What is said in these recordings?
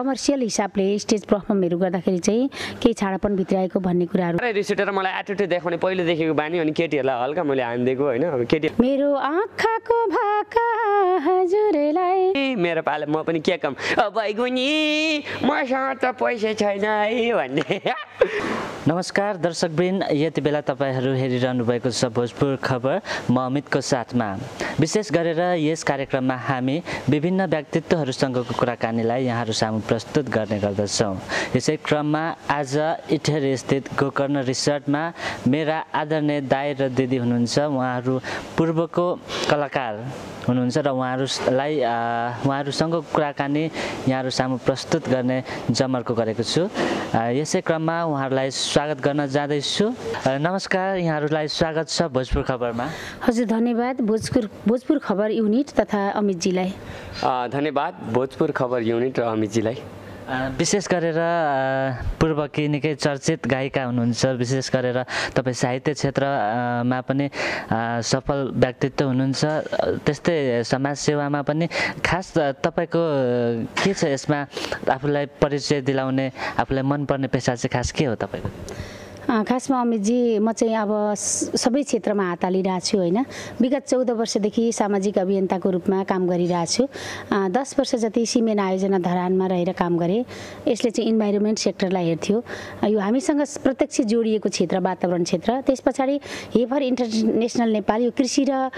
Commercial हिसाबले stage परफर्महरु गर्दाखेरि चाहिँ के छाडपन भित्र आएको भन्ने कुराहरु रिसेटर मलाई एटिट्युड देखाउने पहिले देखेको बानी अनि केटीहरुलाई हल्का मैले हान दिएको हैन अब केटी मेरो आँखाको भाका हजुरलाई मेरो पाले म पनि के काम भइगुनी मसँग त पैसा छैन है भन्ने नमस्कार दर्शकवृन्द यति बेला तपाईहरु हेरिरहनु भएको छ भोजपुर खबर म अमितको साथमा विशेष गरेर यस कार्यक्रममा हामी विभिन्न व्यक्तित्वहरुसँगको कुराकानीलाई यहाँहरु सामु प्रस्तुत गर्ने गर्दछौं यसै क्रममा आज इटहरी स्थित गोकर्ण रिसर्टमा मेरा आदरणीय दाइ र दिदी हुनुहुन्छ उहाँहरु पूर्वको कलाकार हुनुहुन्छ र उहाँहरुलाई उहाँहरुसँग कुराकानी यहाँहरु सामु प्रस्तुत गर्ने जमर्को गरेको छु यसै क्रममा उहाँहरुलाई स्वागत गर्न जादै छु नमस्कार यहाँहरुलाई स्वागत छ भोजपुर खबरमा हजुर धन्यवाद भोजपुर खबर युनिट तथा अमित जीलाई धन्यवाद भोजपुर खबर युनिट र अमित जीलाई विशेष गरेर पूर्वकी निकै चर्चित गायिका हुनुहुन्छ विशेष गरेर तपाई साहित्य क्षेत्रमा पनि सफल व्यक्तित्व हुनुहुन्छ त्यस्तै समाज सेवामा पनि खास तपाईको के छ यसमा आफुलाई परिचय दिलाउने आफुलाई मनपर्ने पेशा चाहिँ खास के हो तपाईको खासमा अमित जी म चाहिँ अब सबै क्षेत्रमा हात हालिरहेको छु हैन विगत 14 वर्षदेखि सामाजिक अभियन्ताको रूपमा काम गरिरहेको छु 10 वर्ष जति सिमेना आयोजना धरानमा रहेर काम गरे यसले चाहिँ इन्भाइरोन्मेन्ट सेक्टरलाई हेर्थ्यो यो हामीसँग प्रत्यक्ष जोडिएको क्षेत्र वातावरण क्षेत्र त्यसपछि हेफर इन्टरनेशनल नेपाल यो कृषि र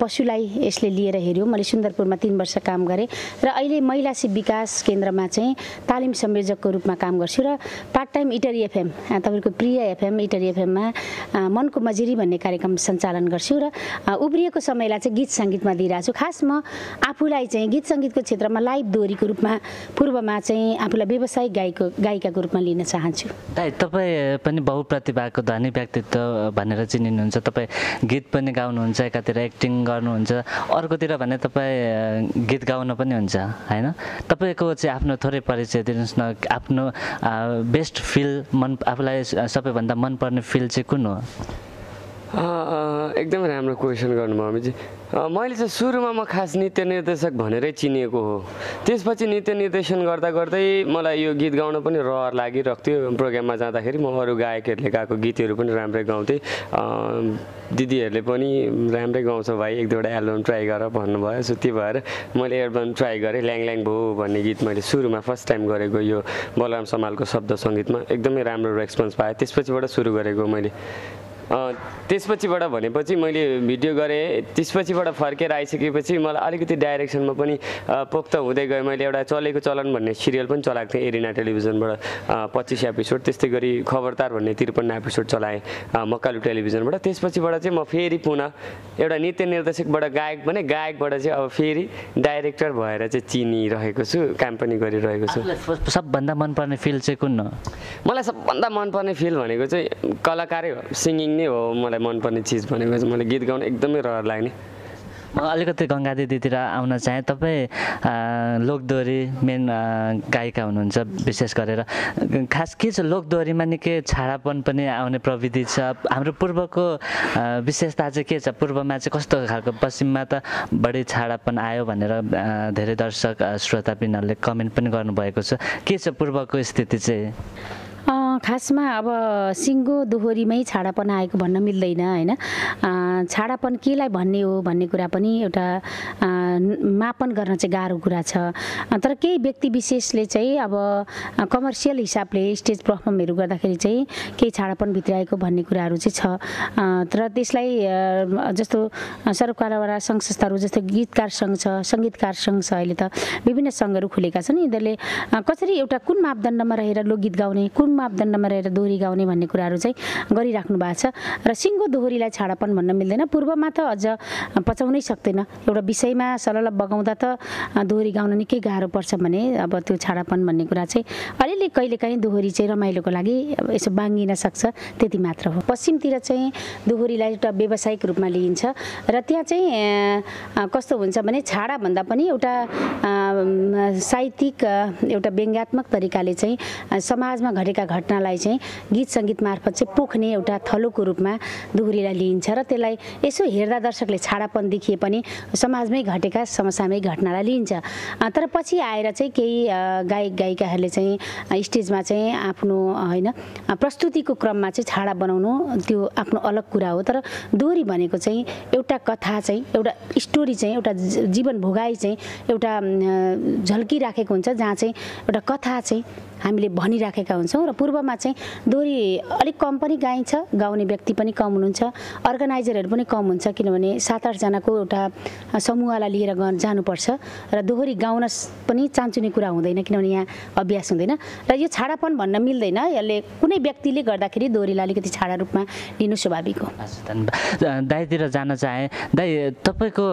पशुलाई यसले लिएर हेर्यो मैले सुन्दरपुरमा 3 वर्ष काम गरे र अहिले महिला शिव विकास केन्द्रमा चाहिँ तालिम संयोजकको रूपमा काम गर्छु र पार्ट टाइम इटरी एफएम तपाईको प्रिय एफएम इटरी एफएममा मनको मजरी भन्ने कार्यक्रम सञ्चालन गर्छु र उब्रिएको समयलाई चाहिँ गीत संगीतमा दिइराछु खास म आफुलाई चाहिँ गीत संगीतको क्षेत्रमा लाइभ दोहोरीको रूपमा पूर्वमा चाहिँ आफुलाई व्यावसायिक गायिकाको रूपमा लिन चाहन्छु दाइ तपाई पनि बहुप्रतिभाको धनी व्यक्तित्व भनेर चिनिनुहुन्छ तपाई गीत पनि गाउनुहुन्छ एकातिर एक्टिङ गर्नुहुन्छ अर्कोतिर भने तपाई गीत गाउन पनि हुन्छ हैन तपाईको चाहिँ आफ्नो थोरै परिचय दिनुस् न आफ्नो बेस्ट फिल मन आफुलाई सबैभन्दा मन पर्ने फिल चाहिँ कुन हो एकदम राम्रो क्वेशन गर्नुभयो अमितजी मैले चाहिँ सुरुमा म खास नृत्य निर्देशक भनेरै चिनिएको हो त्यसपछि नृत्य निर्देशन गर्दा गर्दै मलाई यो गीत गाउन पनि रहर लागिरहेको थियो प्रोग्राममा जाँदाखेरि म अरू गायकहरूले गाएको गीतहरू पनि राम्रै गाउँथे दिदीहरूले पनि राम्रै गाउँछ भाइ एक दुईवटा एल्बम ट्राई गर भन्नुभयो सो त्यही भएर मैले एल्बम ट्राई गरेँ ल्याङल्याङ भो भन्ने गीत मैले सुरुमा फर्स्ट टाइम गरेको यो बलराम समालको शब्द सङ्गीतमा एकदमै राम्रो रेस्पोन्स पाएँ त्यसपछिबाट सुरु गरेको मैले त्यसपछिबाट भनेपछि मैले भिडियो गरेँ त्यसपछिबाट फर्केर आइसकेपछि मलाई अलिकति डाइरेक्सनमा पनि पोख्त हुँदै गयो मैले एउटा चलेको चलन भन्ने सिरियल पनि चलाएको थिएँ एरिना टेलिभिजनबाट 25 एपिसोड त्यस्तै गरी खबरदार भन्ने 53 एपिसोड चलाएँ मक्कालु टेलिभिजनबाट त्यसपछिबाट चाहिँ म फेरि पुनः एउटा नृत्य निर्देशकबाट गायक भने गायकबाट चाहिँ अब फेरि डाइरेक्टर भएर चाहिँ चिनिरहेको छु काम पनि गरिरहेको छु सबभन्दा मनपर्ने फिल चाहिँ कुन हो मलाई सबभन्दा मनपर्ने फिल भनेको चाहिँ कलाकारै हो सिङ्गिङ नै हो मलाई मनपर्ने चीज भनेको चाहिँ मलाई गीत गाउन एकदमै रहर लाग्ने म अलिकति गंगा दिदीतिर आउन चाहे तपाई लोकदोरी मेन गायिका हुनुहुन्छ विशेष गरेर खास के छ लोकदोरीमा निकै छाडापन पनि आउने प्रवृत्ति छ हाम्रो पूर्वको विशेषता चाहिँ के छ पूर्वमा चाहिँ कस्तो खालको पश्चिममा त बढी छाडापन आयो भनेर धेरै दर्शक श्रोतापिनहरुले कमेन्ट पनि गर्नुभएको छ के छ पूर्वको स्थिति चाहिँ खासमा अब सिङ्गो दोहोरीमै छाडापन आएको भन्न मिल्दैन हैन छाडापन केलाई भन्ने हो भन्ने कुरा पनि एउटा मापन गर्न चाहिँ गाह्रो कुरा छ तर केही व्यक्ति विशेषले चाहिँ अब कमर्सियल हिसाबले स्टेज परफर्महरु गर्दाखेरि चाहिँ केही छाडापन भित्र आएको भन्ने कुराहरु चाहिँ छ तर त्यसलाई जस्तो सरकारवाला संघ संस्थाहरु जस्तो गीतकार संघ छ संगीतकार संघ छ अहिले त विभिन्न संघहरु खुलेका छन् यिनीहरुले कसरी एउटा कुन मापदण्डमा रहेर लोकगीत गाउने कुन मापदण्ड मरेर दोहोरी गाउने भन्ने कुराहरु चाहिँ गरिराख्नु भएको छ र सिङ्गो दोहोरीलाई छाडापन भन्न मिल्दैन पूर्वमा त अझ पचाउनै सक्दैन एउटा विषयमा सरल बगाउँदा त दोहोरी गाउन निकै गाह्रो पर्छ भने अब त्यो छाडापन भन्ने कुरा चाहिँ अलिअलि कहिलेकाहीँ दोहोरी चाहिँ रमाइलोको लागि यसो बाङ्गिन सक्छ त्यति मात्र हो पश्चिमतिर चाहिँ दोहोरीलाई एउटा व्यावसायिक रूपमा लिइन्छ र त्यहाँ चाहिँ कस्तो हुन्छ भने छाडा भन्दा पनि एउटा साहित्यिक एउटा व्यङ्ग्यात्मक तरिकाले चाहिँ समाजमा घटेका घटना पोख्नलाई चाहिँ गीत संगीत मार्फत चाहिँ पोख्ने एउटा थलोको रूपमा दोहोरीलाई लिइन्छ र त्यसलाई यसो हेर्दा दर्शकले छाडापन देखिए पनि समाजमै घटेका समसामयिक घटनालाई लिइन्छ। तर पछि आएर चाहिँ केही गायक गायिकाहरूले चाहिँ स्टेजमा चाहिँ आफ्नो हैन प्रस्तुतिको क्रममा चाहिँ छाडा बनाउनु त्यो आफ्नो अलग कुरा हो। तर दोहोरी भनेको चाहिँ एउटा कथा चाहिँ एउटा स्टोरी चाहिँ एउटा जीवन भोगाई चाहिँ एउटा झल्की राखेको हुन्छ जहाँ चाहिँ एउटा कथा चाहिँ हामीले भनिराखेका हुन्छौं र पूर्वमा चाहिँ दोहोरी अलिक कम पनि गाइन्छ, गाउने व्यक्ति पनि कम हुनुहुन्छ, अर्गनाइजरहरु पनि कम हुन्छ किनभने 7-8 जनाको एउटा समूहलाई लिएर जानुपर्छ र दोहोरी गाउन पनि चान्चुने कुरा हुँदैन किनभने यहाँ अभ्यास हुँदैन र यो छाडापन भन्न मिल्दैन। यसले कुनै व्यक्तिले गर्दाखेरि दोहोरीलाई अलिकति छाडा रूपमा लिनु स्वाभाविक हो। दाइतिर जान चाहे। दाइ, तपाईको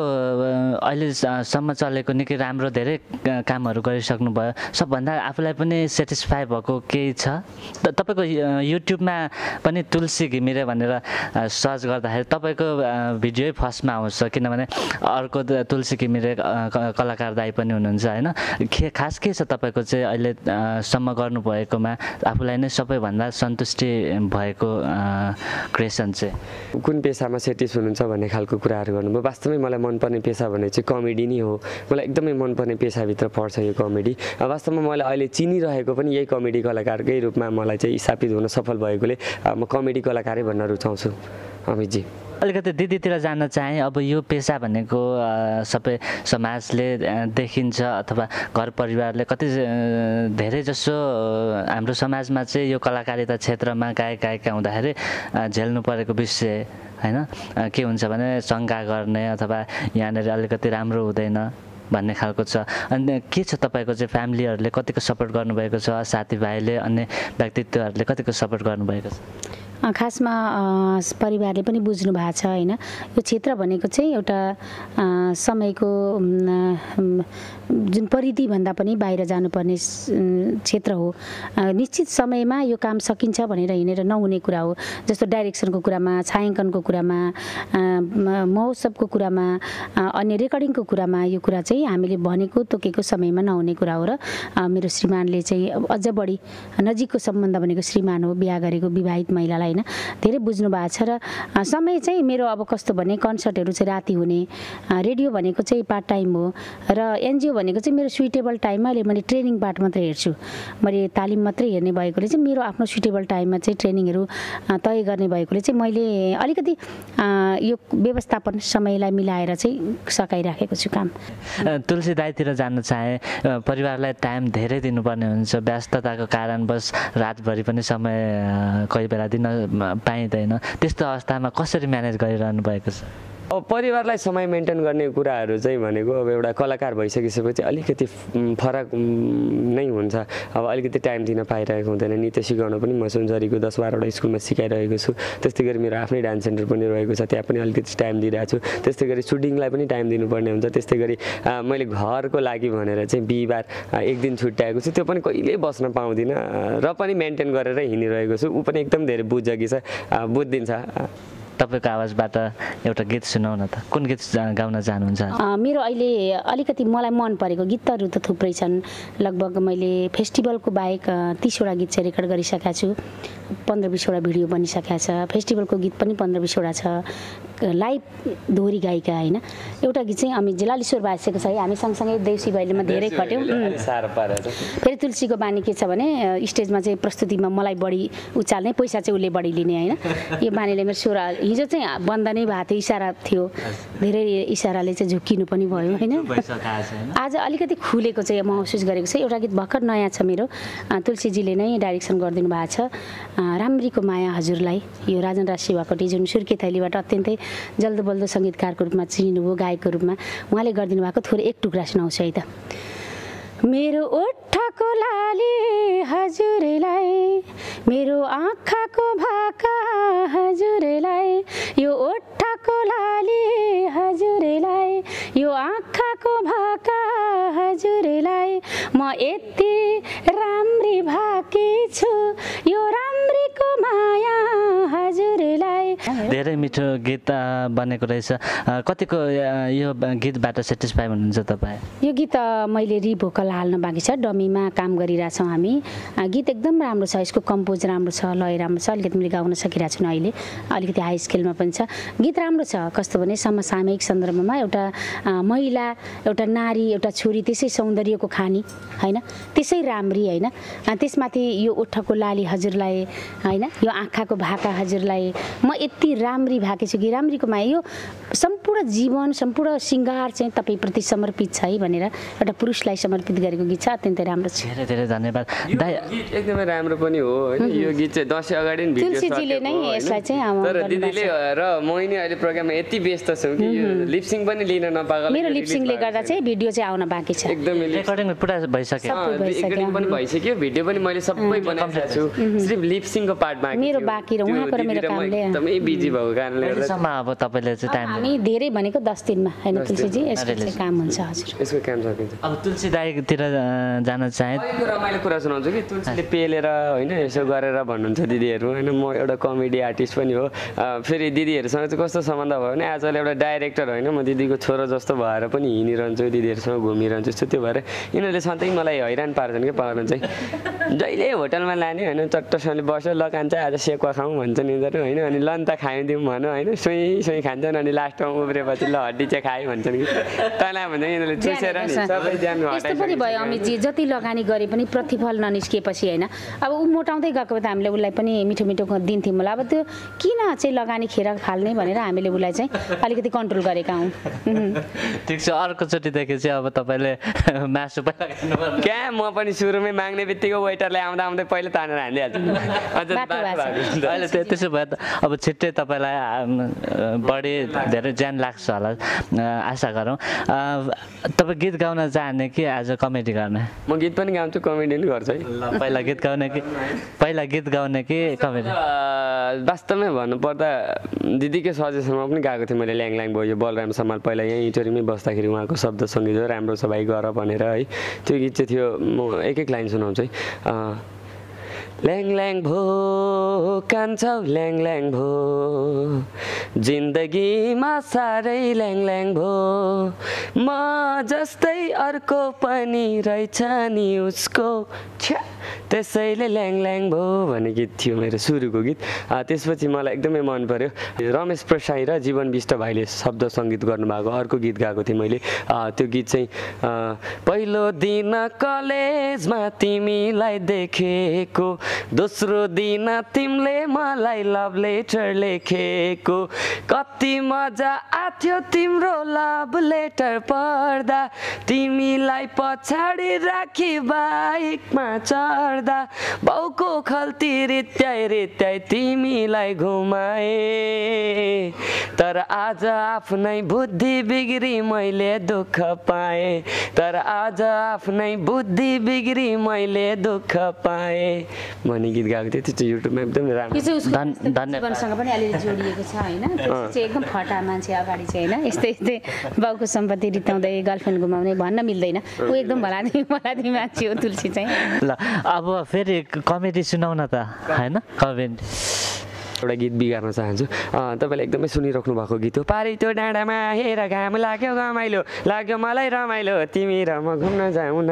अहिले सम्म चलेको निकै राम्रो धेरै कामहरु गरिसक्नु भयो, सबभन्दा आफूलाई पनि सेटिस्फाई भएको केही छ? तपाईको युट्युबमा पनि तुलसी घिमिरे भनेर सर्च गर्दाखेरि तपाईको भिडियो फर्स्टमा आउँछ किनभने अर्को तुलसी घिमिरे कलाकार दाइ पनि हुनुहुन्छ हैन। खास के छ तपाईको चाहिँ अहिले सम्म गर्नु भएकोमा आफूलाई नै सबैभन्दा सन्तुष्टि भएको क्रिएसन चाहिँ? कुन पेशामा सेटिस हुनुहुन्छ भन्ने खालको कुराहरु गर्नुभयो। वास्तवमै मलाई मनपर्ने पेशा भने चाहिँ कमेडी नै हो। मलाई एकदमै मनपर्ने पेशाभित्र पर्छ यो कमेडी। वास्तवमा मलाई अहिले चिनिरहेको पनि यही कमेडी कलाकारकै रूपमा मलाई चाहिँ स्थापित हुन सफल भएकोले म कमेडी कलाकारै भन्न रुचाउँछु। अमितजी, अलिकति दिदीतिर जान चाहे। अब यो पेशा भनेको सबै समाजले देखिन्छ अथवा घर परिवारले कति धेरै जसो हाम्रो समाजमा चाहिँ यो कलाकारिता क्षेत्रमा गायक गायिका हुँदाखेरि झेल्नु परेको विषय हैन के हुन्छ भने शङ्का गर्ने अथवा यहाँनेर अलिकति राम्रो हुँदैन भन्ने खालको छ। अनि के छ तपाईको चाहिँ फ्यामिलीहरुले कतिको सपोर्ट गर्नुभएको छ, साथीभाइले अनि व्यक्तित्वहरुले कतिको सपोर्ट गर्नुभएको छ? खासमा परिवारले पनि बुझ्नु भएको छ हैन। यो क्षेत्र भनेको चाहिँ एउटा समयको जुन परिधि भन्दा पनि बाहिर जानुपर्ने क्षेत्र हो। निश्चित समयमा यो काम सकिन्छ भनेर हिनेर नहुने कुरा हो। जस्तो डाइरेक्सनको कुरामा, छायांकनको कुरामा, महोत्सवको कुरामा, अन्य रेकर्डिङको कुरामा यो कुरा चाहिँ हामीले भनेको तोकेको समयमा नहुने कुरा हो। र मेरो श्रीमानले चाहिँ अझ बढी नजिकको सम्बन्ध भनेको श्रीमान हो, बिहा गरेको विवाहित महिलालाई हैन, धेरै बुझ्नु भएको छ। र समय चाहिँ मेरो अब कस्तो भने कन्सर्टहरु चाहिँ राति हुने, रेडियो भनेको चाहिँ पार्ट टाइम हो र एनजीओ भनेको चाहिँ मेरो सुइटेबल टाइममा अहिले मैले ट्रेनिङ पार्ट मात्रै हेर्छु। मैले तालिम मात्रै हेर्ने भएकोले चाहिँ मेरो आफ्नो सुइटेबल टाइममा चाहिँ ट्रेनिङहरु तय गर्ने भएकोले चाहिँ मैले अलिकति यो व्यवस्थापन समयलाई मिलाएर चाहिँ सकाइराखेको छु काम। तुलसी दाइतिर जान चाहे। परिवारलाई टाइम धेरै दिनुपर्ने हुन्छ, व्यस्तताको कारणवश रातभरि पनि समय कोही बेला दिन पाइँदैन, त्यस्तो अवस्थामा कसरी म्यानेज गरिरहनु भएको छ? अब परिवारलाई समय मेन्टेन गर्ने कुराहरु चाहिँ भनेको अब एउटा कलाकार भइसकेपछि अलिकति फरक नै हुन्छ। अब अलिकति टाइम दिन पाइरहेको हुँदैन। नृत्य सिकाउन पनि म सुनझरीको 10-12 वटा स्कुलमा सिकाइरहेको छु। त्यस्तै गरी मेरो आफ्नै डान्स सेन्टर पनि रहेको छ, त्यहाँ पनि अलिकति टाइम दिइरहेछु। त्यस्तै गरी सुटिङलाई पनि टाइम दिनुपर्ने हुन्छ। त्यस्तै गरी मैले घरको लागि भनेर चाहिँ बिहीबार एक दिन छुट्याएको छु, त्यो पनि कहिल्यै बस्न पाउँदिन र पनि मेन्टेन गरेर हिँडिरहेको छु। ऊ पनि एकदम धेरै बुझकी छ, बुझ्दिन्छ। तपाईको आवाजबाट एउटा गीत सुनाउ न त। कुन गीत गाउन चाहनुहुन्छ? मेरो अहिले अलिकति मलाई मन परेको गीतहरु त थुप्रै छन्। लगभग मैले फेस्टिभलको बाहेक 30 वटा गीत चाहिँ रेकर्ड गरिसकेका छु, 15-20 वटा भिडियो बनिसकेका छ, फेस्टिभलको गीत पनि 15-20 वटा छ, लाइभ दोहोरी गायिका हैन। एउटा गीत चाहिँ हामी जलालीश्वर बासेको छ है। हामी सँगसँगै देउसी भैलेमा धेरै खट्यौं। फेरि तुलसीको बानी के छ भने स्टेजमा चाहिँ प्रस्तुतिमा मलाई बढी उचाल्ने, पैसा चाहिँ उले बढी लिने हैन। यो बानीले मेरो स्वर हिजो चाहिँ बन्द नै भएको थियो, इशारा थियो, धेरै इशाराले चाहिँ झुक्किनु पनि भयो हैन। आज अलिकति खुलेको चाहिँ महसुस गरेको छ। एउटा गीत भर्खर नयाँ छ मेरो, तुलसीजीले नै डाइरेक्सन गरिदिनु भएको छ, राम्रीको माया हजुरलाई। यो राजन राज सेवाकोटी जुन सुर्के थैलीबाट अत्यन्तै जल्दोबल्दो संगीतकारको रूपमा चिनिनुभयो, गायकको रूपमा, उहाँले गरिदिनु भएको थोरै एक टुक्रा सुनाउँछु है त। मेरो ओठको लाली हजुरलाई, मेरो आँखाको भाका हजुरलाई, यो ओठको लाली हजुरलाई, यो आँखाको भाका हजुरलाई, म यति राम्री भाकी छु, यो राम्रीको माया हजुरलाई। धेरै मिठो गीत बनेको रहेछ कतिको यो गीतबाट सेटिस्फाई हुनुहुन्छ तपाई यो गीत मैले रि भोकल हाल्न बाँकी छ डमीमा काम गरिराछौं हामी गीत एकदम राम्रो छ यसको कम्पोज राम्रो छ लय राम्रो छ अलिकति मैले गाउन सकिरा छु अहिले अलिकति हाई स्केलमा पनि छ गीत राम्रो छ कस्तो भने समसामयिक सन्दर्भमा एउटा महिला एउटा नारी एउटा छोरी त्यसै सौन्दर्यको खानी हैन त्यसै राम्री हैन त्यसमाथि यो ओठको लाली हजुरलाई हैन यो आँखाको भाका हजुरलाई म यति राम्री भाकेछु कि राम्रीको माया यो सम्पूर्ण जीवन सम्पूर्ण सिंगार चाहिँ तपाईप्रति समर्पित छ है भनेर एउटा पुरुषलाई समर्पित गरेको गीत छ अत्यन्तै राम्रो छ धेरै धेरै धन्यवाद दाइ गीत एकदमै राम्रो पनि हो हैन यो गीत चाहिँ दशै अगाडि नि भिडियो सकेको तुलसीजीले नै यसलाई चाहिँ आमा तर दिदीले र म नि अहिले प्रोग्राममा यति व्यस्त छु कि यो लिपसिङ पनि लिन नपाएको मेरो लिपसिङले गर्दा चाहिँ भिडियो चाहिँ आउन बाँकी छ एकदमै रेकर्डिङ पुरा भइसक्यो रेकर्डिङ पनि भइसक्यो भिडियो पनि मैले सबै बनाएको छु सिर्फ लिपसिङको पार्ट बाँकी छ मेरो बाँकी र उहाँको र मेरो कामले एकदमै बिजी भएको कारणले गर्दा अब तपाईले चाहिँ टाइम हामी धेरै भनेको 10 दिनमा हैन तुलसीजी यसको चाहिँ काम हुन्छ हजुर यसको काम सकिन्छ अब तुलसी दाइतिर जान चाहे अहिले रमाइलो कुरा सुनाउँछु कि तुलसीले पेलेर हैन यसो गरेर भन्नुहुन्छ दिदीहरु हैन म एउटा कमेडी आर्टिस्ट पनि हो फेरि दिदीहरुसँग चाहिँ कस्तो सम्बन्ध भयो भने आजले एउटा डाइरेक्टर हैन म दिदीको छोरो जस्तो भएर पनि हिँडिरहन्छु दिदीहरुसँग घुमिरहन्छु जस्तो त्यो भएर इनीहरुले सधैँ मलाई हैरान पार्छन् के पाउन चाहिँ जहिले होटलमा लाने हैन चट्टसँगले बस्यो ल कान्छ आज सेक्वा खाऊ भन्छन् इनीहरु हैन अनि लन्ता खाइदिउँ भन हैन सोई सोई खान्छन् अनि लास्टमा उब्रेपछि ल हड्डी चाहिँ खाइ भन्छन् कि तला भन्छन् इनीहरुले चुसेर नि सबै ज्ञान हटाइदिन्छ त्यस्तो पनि भयो अमित जी जति लगानी गरे पनि प्रतिफल ननिस्केपछि हैन अब उ मोटाउँदै गएको त हामीले उलाई पनि मिठो मिठो दिन्थ्यौं होला अब त्यो किन चाहिँ लगानी खेर खाल्ने भनेर हामीले उलाई चाहिँ अलिकति कन्ट्रोल गरेका हौ ठीक छ अर्कोचोटी देखे चाहिँ अब तपाईले मासु पनि लगाउनु पर्छ के म पनि सुरुमै माग्ने बित्तिकै वेटरले आउँदा आउँदै पहिले तानेर हान्दिहाल्छु अझ अहिले त्यसो भए अब छिट्टै तपाईलाई बढी धेरै ज्ञान लाग्छ होला आशा गरौँ तपाई गीत गाउन चाहने कि आज कमेडी गर्न म गीत पनि गाउँछु कमेडी पनि गर्छु है ल पहिला गीत गाउने कि कमेडी वास्तवमै भन्नुपर्दा दिदीको सजेसनमा पनि गाएको थिएँ मैले ल्याङल्याङ भयो बलराम समाल पहिला यहाँ इन्टरभ्यूमै बस्दाखेरि उहाँको शब्द सङ्गीत राम्रो छ भाइ गर भनेर है त्यो गीत चाहिँ थियो म एक एक लाइन सुनाउँछु है ल्याङल्याङ भो कान्छौ ल्याङल्याङ भो जिन्दगीमा सारै ल्याङल्याङ भो म जस्तै अर्को पनि रहेछ नि उसको छ्या त्यसैले ल्याङल्याङ भो भन्ने गीत थियो मेरो सुरुको गीत त्यसपछि मलाई एकदमै मन पर्यो रमेश प्रसाई र जीवन विष्ट भाइले शब्द सङ्गीत गर्नुभएको अर्को गीत गाएको थिएँ मैले त्यो गीत चाहिँ पहिलो दिन कलेजमा तिमीलाई देखेको दोस्रो दिन तिमीले मलाई लभ लेटर लेखेको कति मजा आथ्यो तिम्रो लभ लेटर पढ्दा तिमीलाई पछाडि राखी बाइकमा चढ्दा बाउको खल्ती रित्याइ रित्याइ तिमीलाई घुमाए तर आज आफ्नै बुद्धि बिग्री मैले दुःख पाए तर आज आफ्नै बुद्धि बिग्री मैले दुःख पाए भन्ने गीत गाएको थिएँ त्यो चाहिँ युट्युबमा एकदम राम्रो जीवनसँग पनि अलिअलि जोडिएको छ हैन त्यसै एकदम फटा मान्छे अगाडि चाहिँ हैन यस्तै यस्तै बाउको सम्पत्ति रित्याउँदै गर्लफ्रेन्ड घुमाउने भन्न मिल्दैन ऊ एकदम भलादी मान्छे हो तुलसी चाहिँ ल अब फेरि कमेडी सुनाउन त हैन कमेडी एउटा गीत बिगार्न चाहन्छु तपाईले एकदमै सुनिराख्नु भएको गीत हो पारी त्यो डाँडामा हेर घाम लाग्यो रमाइलो लाग्यो मलाई रमाइलो तिमी र म घुम्न जाऊ न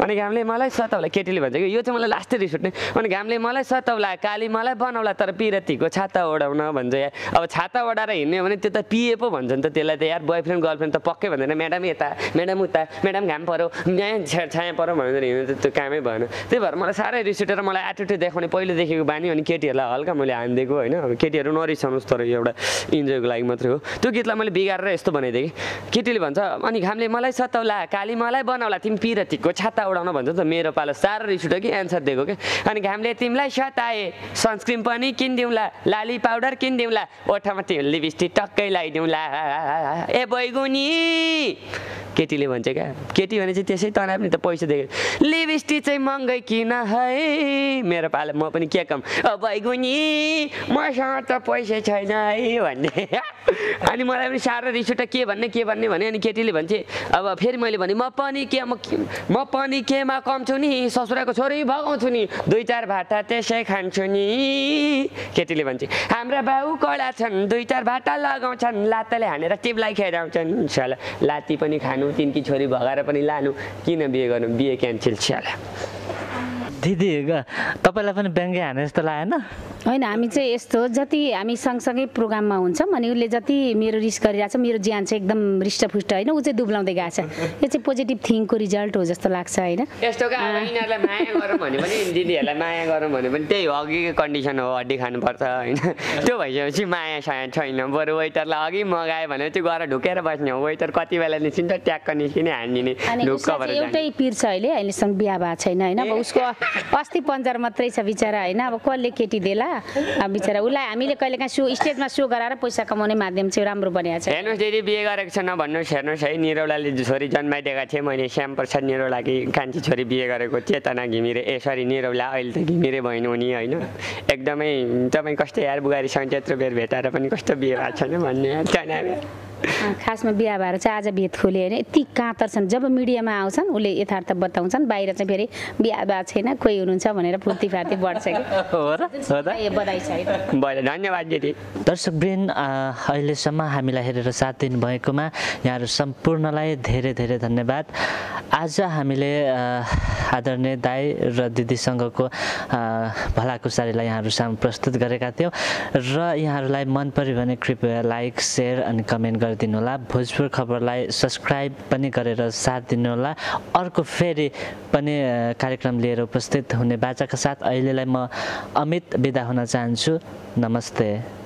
अनि घामले मलाई सताउला केटीले भन्छ कि यो चाहिँ मलाई लास्टै रिस उठ्ने अनि घामले मलाई सताउला काली मलाई बनाउला तर पिरतीको छाता ओढाउन भन्छ यार अब छाता ओढाएर हिँड्ने हो भने त्यो त पिए पो भन्छ नि त त्यसलाई त यार बोयफ्रेन्ड गर्लफ्रेन्ड त पक्कै भन्दैन म्याडम यता म्याडम उता म्याडम घाम पर्यो यहाँ छाया पर्यो भनेर हिँड्नु त्यो कामै भएन त्यही भएर मलाई साह्रै रिस उठेर मलाई एटिट्युड देखाउने पहिलेदेखिको बानी अनि केटीहरूलाई हल्का हानिदिएको होइन अब केटीहरू नरिसाउनुहोस् तर एउटा इन्जोयको लागि मात्रै हो त्यो गीतलाई मैले बिगारेर यस्तो बनाइदिएँ कि केटीले भन्छ अनि घामले मलाई सताउला काली मलाई बनाउला तिमी पिरतीको छाता उडाउन भन्छ त मेरो पालो साह्रो रिस उठ्यो कि एन्सर दिएको के अनि घामले तिमीलाई सताए सनस्क्रिन पनि किनिदिउँला लाली पाउडर किनिदिउँला ओठमा त्यो लिपस्टिक टक्कै लगाइदिउँला ए बैगुनी केटीले भन्छ क्या केटी भने चाहिँ त्यसै तनाव नि त पैसा दिएको लिपस्टिक चाहिँ महँगै किन है मेरो पालो म पनि के कम ओ बैगुनी मसँग त पैसा छैन है भन्ने। अनि मलाई पनि साह्रो रिस उठ्यो के भन्ने भने। अनि केटीले भन्थे अब फेरि मैले भने म पनि केमा कम छु नि, ससुराको छोरी भगाउँछु नि, दुई चार भाटा त्यसै खान्छु नि। केटीले भन्छ हाम्रा बाउ कडा छन्, दुई चार भाटा लगाउँछन्, लातले हानेर टिप्लाई खेदाउँछन्, छ्याला लाती पनि खानु तिनकी छोरी भगाएर पनि लानु, किन बिहे गर्नु, बिहे क्यान्सिल छ्याला। दिदी तपाईँलाई पनि ब्याङ्कै हाने जस्तो लागेन? होइन, हामी चाहिँ यस्तो जति हामी सँगसँगै प्रोग्राममा हुन्छौँ अनि उसले जति मेरो रिस गरिरहेको छ, मेरो ज्यान चाहिँ एकदम रिष्टपुष्ट होइन, ऊ चाहिँ दुब्लाउँदै गएको छ। यो चाहिँ पोजिटिभ थिङ्कको रिजल्ट हो जस्तो लाग्छ होइन। यस्तो यिनीहरूलाई माया गरौँ भने पनि, दिदीहरूलाई माया गरौँ भने पनि त्यही हो, अघिकै कन्डिसन हो, हड्डी खानुपर्छ होइन। त्यो भइसकेपछि माया साया छैन, बरु वेटरलाई अघि मगायो भने चाहिँ गएर ढुकेर बस्ने हो। वेटर कति बेला निस्किन्छ ट्याक्क निस्किने, हानिदिने, ढुक्क भएर एउटै पिर्छ। अहिले अहिलेसम्म बिहा भएको छैन होइन, अब उसको अस्ति पन्जर मात्रै छ बिचरा होइन। अब कसले केटी देला बिचरा, उसलाई हामीले कहिले काहीँ स्टेजमा सो गराएर पैसा कमाउने माध्यम चाहिँ राम्रो बनाएको छ। हेर्नुहोस् दिदी बिहे गरेको छ नभन्नुहोस्, हेर्नुहोस् है निरौलाले छोरी जन्माइदिएका थिएँ मैले, श्यामप्रसाद निरौलाकी कान्छी छोरी बिहे गरेको चेतना घिमिरे, यसरी निरौला अहिले त घिमिरे भइन् हुने होइन। एकदमै तपाईँ कस्तो यार बुहारीसँग त्यत्रो बेर भेटाएर पनि कस्तो बिहे भएको छैन भन्ने। खासमा बिहा भएर चाहिँ आज भेट खोले होइन, यति काँतर छन् जब मिडियामा आउँछन् उसले यथार्थ बताउँछन्, बाहिर चाहिँ फेरि बिहा भएको छैन कोही हुनुहुन्छ भनेर फुर्ती फार्ती बढ्छ कि हो। धन्यवाद दिदी। दर्शक बृन्द, अहिलेसम्म हामीलाई हेरेर साथ दिनुभएकोमा यहाँहरू सम्पूर्णलाई धेरै धेरै धन्यवाद। आज हामीले आदरणीय दाई र दिदीसँगको भलाकुसारीलाई यहाँहरू सामु प्रस्तुत गरेका थियौँ र यहाँहरूलाई मन पऱ्यो भने कृपया लाइक, सेयर अनि कमेन्ट गरिदिनुहोला। भोजपुर खबरलाई सब्सक्राइब पनि गरेर साथ दिनुहोला। अर्को फेरि पनि कार्यक्रम लिएर उपस्थित हुने बाचाका साथ अहिलेलाई म अमित बिदा हुन चाहन्छु। नमस्ते।